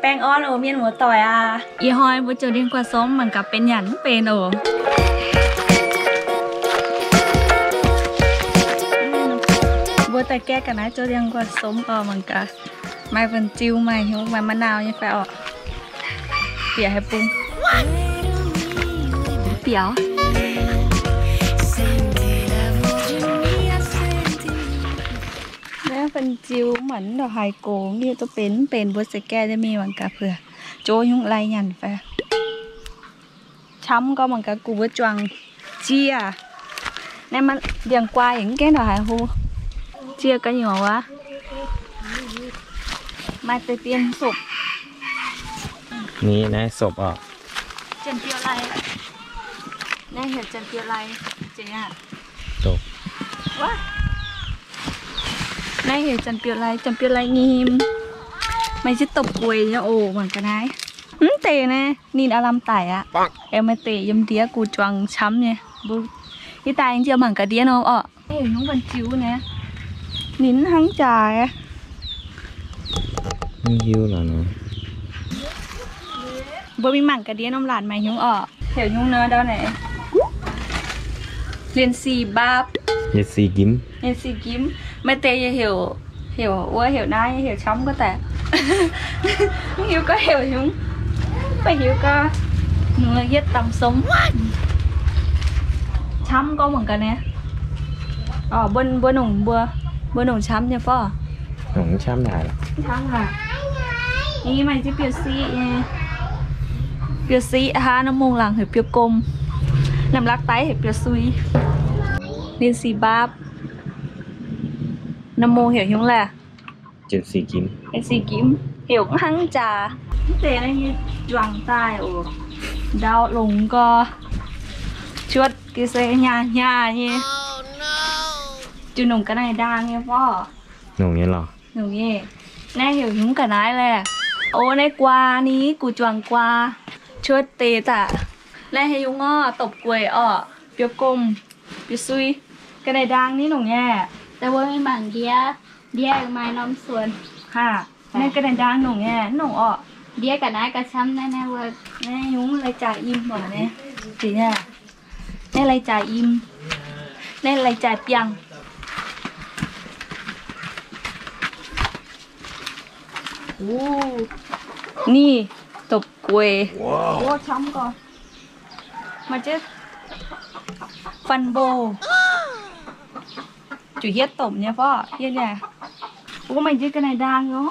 แป้งอ้อนโอเมียนหัวต่อยอ่ะอีหอยบุจดินกว่าซ้อมเหมือนกับเป็นหยันเป็นโอบัวแต่แก้กันนะโจดินกว่าซ้อมก็เหมือนกับไม่เป็นจิ้วไม่หิวไม่มะนาวยังไงออกเปียให้ปรุงเปียวเป็นจิวเหมือนดอกไฮโกงนี่ตัวเป็นบัวสแกจะมีเหมือนกับเผื่อโจยุ่งไรหยันแฟช้ำก็เหมือนกับกูบัวจวงเจียในมันเดียงกวายอย่างแก่ดอกไฮโฮเจียกันอยู่วะมาไปเปลี่ยนศพนี่นะศพออกเจนเปียวไรนี่เห็นเจนเปียวไรเจียจบวะนายเห็นจันเปียวไรจันเปียวไรงีมไม่ใช่ตบกวยจะโอเหมือนกันนายเตะนะนินอารมณ์ไต่อะเอมาเตะยมเดียกูจวงช้ำเนี่ยบุที่ตายจริงเหมือนกับเดียน้องอ่ะเห็นน้องบันจิ้วนะนินทั้งจ่ายนี่ยิ้วหรอเนาะบุมีหมั่นกับเดียน้องหลานใหม่ยุ่งอ่ะเห็นยุ่งเนื้อด้านไหนเรียนสี่บาบเรียนสี่กิมเรียนสี่กิมไม่เตยhiểu ua hiểu nai hiểu chóng có tệ hiểu có hiểu chúng phải hiểu có người giết tầm sống chấm có mừng cả nè ở bên bên nồng chấm nha phó nồng chấm nàyนี่มันจะเปียซีฮะน้ำมงหลังเห็ดเปียกลมน้ำลักไตเห็ดเปียซุยเรียนสีบาบน้ำโมเหี่ยวยุ่งแหละเจ็ดสี่กิมเจ็ดสี่กิมเหี่ยวหั่งจ่าเตะอะไรนี่จวงใต้โอ้ดาวลงก็ชวดกิเซยาญาเนี่ยจุนหนุ่มกันไหนด่างเนี่ยพ่อหนุ่มเนี่ยหรอหนุ่มเนี่ยแน่เหี่ยวยุ่งกันไหนแหละโอ้ในกวานี้กูจวงกวาชวดเตะจ่ะแน่เหี่ยวยุ่งอ้อตบกวยอ้อเปียกกลมเปียซุยกันไหนด่างนี่หนุ่มเนี่ยแต่ว่าไม่หมั่นเดียไม้น้ำสวนค่ะในกระดานด่างหนุ่งแง่หนุ่งอ่ะเดียกับนายกับช้ำแน่ๆว่าแน่ยุ้งไรจ่ายอิ่มหมดเนี่ยสิเนี่ยแน่ไรจ่ายอิ่มแน่ไรจ่ายเปียงโอ้นี่ตบกวยโอ้ช้ำก่อนมาเจ๊ฟันโบจุเฮ็ดตบเนี่ยพ่อเฮ็ดเนี่ยโอ้มันเฮ็ดกันในด่างเนาะ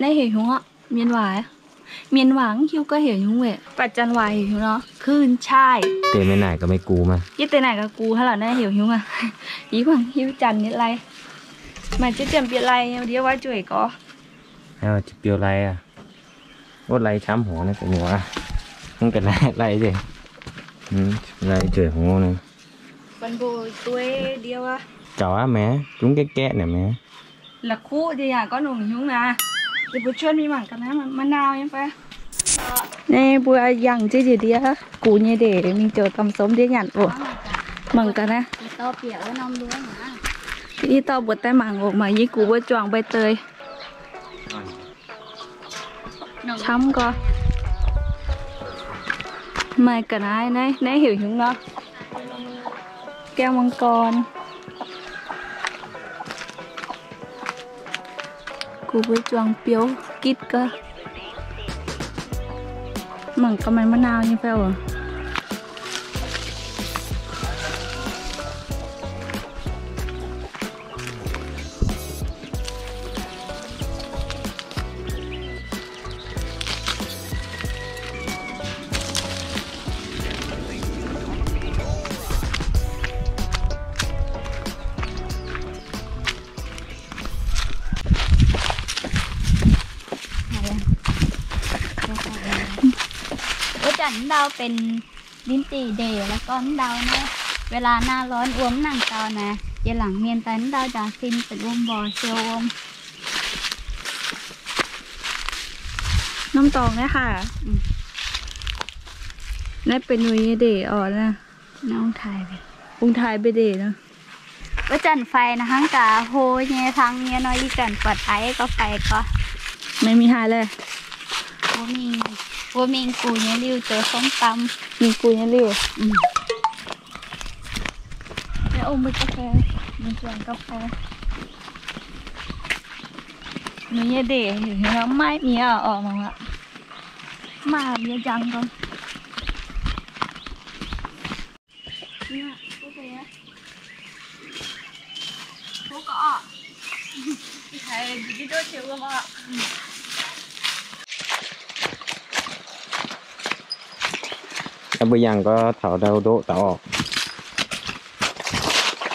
ได้เหี่ยวหงอ่ะเมียนหวังคิวก็เหี่ยวหงเวะปัจจันวายเหี่ยวหงเนาะคืนชายเตะไม่ไหนก็ไม่กูมายี่เตะไหนก็กูถ้าเราได้เหี่ยวหงอ่ะยี่กว่าหิวจันเนี่ยไรมันจะเตรียมเปียไรเดี๋ยวว่าจุ๋ยก็เอาจะเปียไรอ่ะว่าไรช้ำหัวนะแต่หัวมันกันไรสิไรจุ๋ยหงเนี่ยบันโบตัวเดียวอ่ะchó mẹ chúng cái kẹ này mẹ là khu thì à có nồng nhúng nè thì buổi trưa đi mảng cái này mà nào em phải nè buổi dặn chứ gì đi á cù như để mình chờ tầm sớm đi nhặt ủa mảng cái này to bẹo nong luôn hả đi to buổi tay mảng ủa mà như cù buổi tròn bay tơi chấm coi mày cái này nãy hiểu nhúng đó keo măng conกูไปจวงเปียวกิดก็เหมือนกับมันมะนาวนี่เปล่าดาวเป็นลิ้นจี่เดย์แล้วก็ดาวเนี่ยเวลาหน้าร้อนอ้วมหนังดาวนะเยหลังเมียนตันดาวจะซินเป็นอ้วมบอเชียวอ้วมน้ำตองเนี่ยค่ะนั่นเป็นนุ้ยเดย์อ่อนนะน้องถ่ายไปองถ่ายไปเดย์นะว่าจันไฟนะฮังกาโฮเยทางเนี้ยน้อยจันปัดไอก็ไฟก็ไม่มีหายเลย我mình củ nhà liu tới không tâm mình củ nhà liu để ôm cái cà phê mình chọn cà phê mình để nó mãi mía ở mà ạ mà mía trắng con cô có thầy đi đôi chiều không ạ. Bây giờ có thảo đầu độ tỏ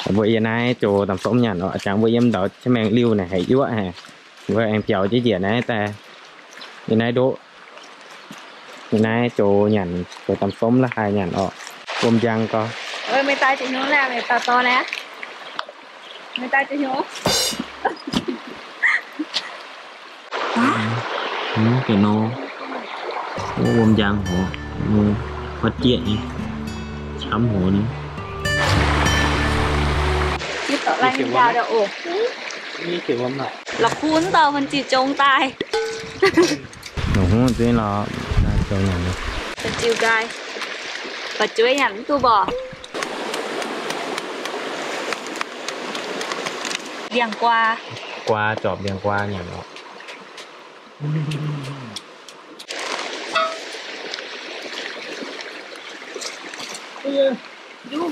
bây giờ này chỗ tầm sống nhà nó chẳng bây em đó cho mẹ lưu này hãy yếu hả với em chào chứ gì này ta như này độ như này chỗ nhàn chỗ tầm sống là hai nhàn họ gồm giang co ơi mấy tay chị nhú là này tao to nè mấy tay chị nhú cái nó gồm giang họ phát triển chấm hồ này như tao đang đi ra đâu ổ như kiểu hôm nay là cuốn tao phần chỉ trông tay đúng thế là trông nhảy phần chiều gai và chuối nhảy tu bò điàng qua qua chọp điàng qua nhảy nó đúng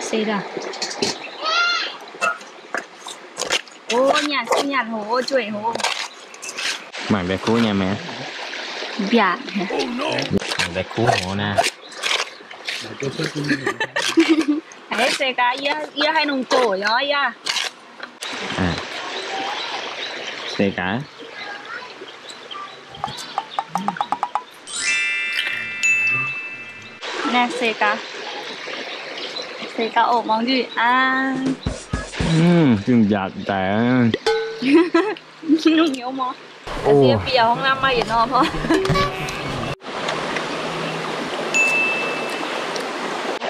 xì ra ô nhà sinh nhật hồ chuỗi hồ mảng bé cú nhà mẹ dạ mảng bé cú hồ nè đấy xe cá yê hay nồng cổ rồi yê xe cá nè xe cá ổ mong gì à chừng giặt tẻ nó nhiều mỏ xe bây giờ không làm mai gì nó thôi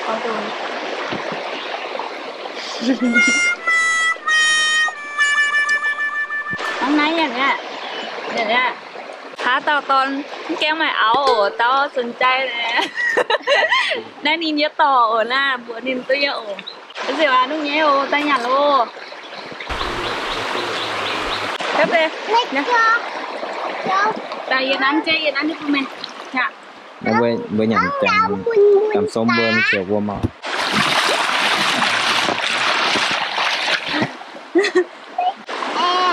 có rồi hôm nay vậy nè há tao con kéo mày áo ổ tao sừng chay nè đây nhìn nhớ tỏ ở là bữa nhìn tôi ổ cái gì mà đúng nhé ô tay nhặt luôn tiếp đi nè tại yên ăn đi không mày nhặt với nhặt làm xong bơm chiều vô mỏ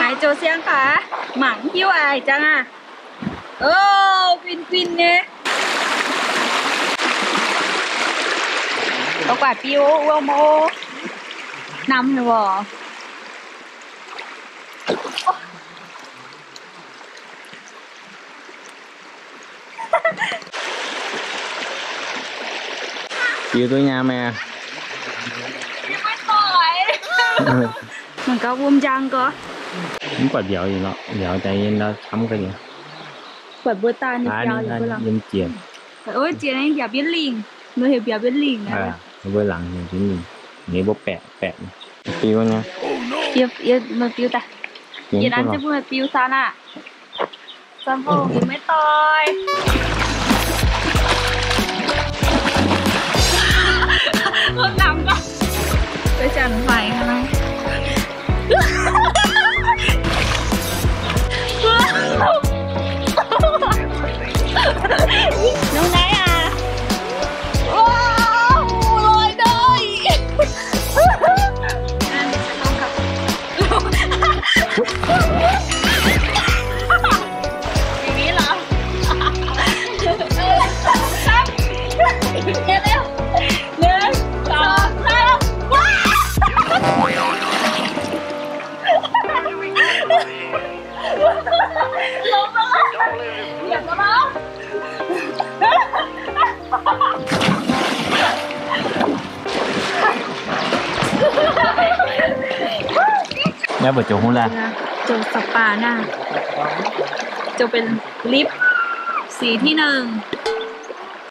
hãy cho xem cả mảng hiếu ai chăng à ô pin nè có quả piu ô mô năm rồi bỏ piu tôi nhà mẹ mình có vuông trăng cơ cũng quả dẻo gì nó dẻo tại vì nó thấm cái gì quả bơ ta này dẻo gì bơ lằng ôi chuyện anh dẻo biến liền nó hiểu dẻo biến liền này với lằng này chứ mình nghĩ bố bẹt piu nha piu mà piu ta giờ ăn chứ mà piu sao nè sao không thì mới tôi không nằm đó tôi chẳng phải hôm nay lúc nãy à wow rồi đây vì nghĩ là sắp nghe theo lên tỏ ra lộn lộn lộn lộn nhớ vợ chồng hôn la chồng sập bà nè chồngเป็นลิปสีที่หนึ่ง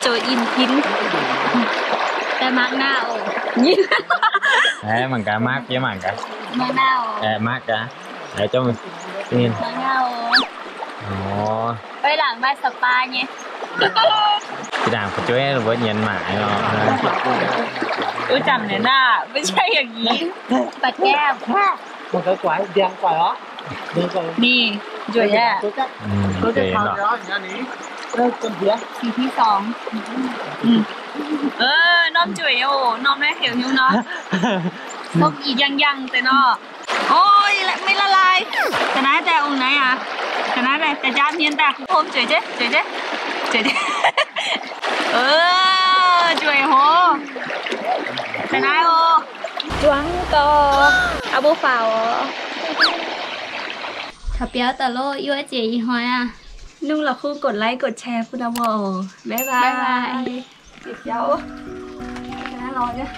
โจอินพินแต่ Emak nao. Emak ka mak với mak ka. Mak nao. Emak ka. Để cho mình xin. Mak nao. Ồ. Bây làng ba spa nha. Chị đàm của chú ấy là với nhìn mãi rồi. Chú chằm này nè, với chơi gì vậy? Bạch em. Một cái quái đen quái đó. Nì, rồi nha. Cô sẽ thao đó nha ní. Cô cần gì á? Thì thứ 2. น้อมจุ๋ยโอ้น้อมได้เหี่ยวนิ้วเนาะพวกอียังแต่เนาะโอ้ยไม่ละลายแต่น้าแต่องค์ไหนอ่ะแต่น้าแต่แต่จ้าเนียนแต่โอมจุ๋ยเจ๊จุ๋ยเจ๊จุ๋ยเจ๊จุ๋ยโหแต่น้าโอจวงโตอาบูฝ่าอ๋อถ้าเปียวแต่โลยั่วเจี๋ยหอยอ่ะนุ่งหลับคู่กดไลค์กดแชร์พุทธวอบ๊ายบายเดี๋ยวนะรอจ้ะ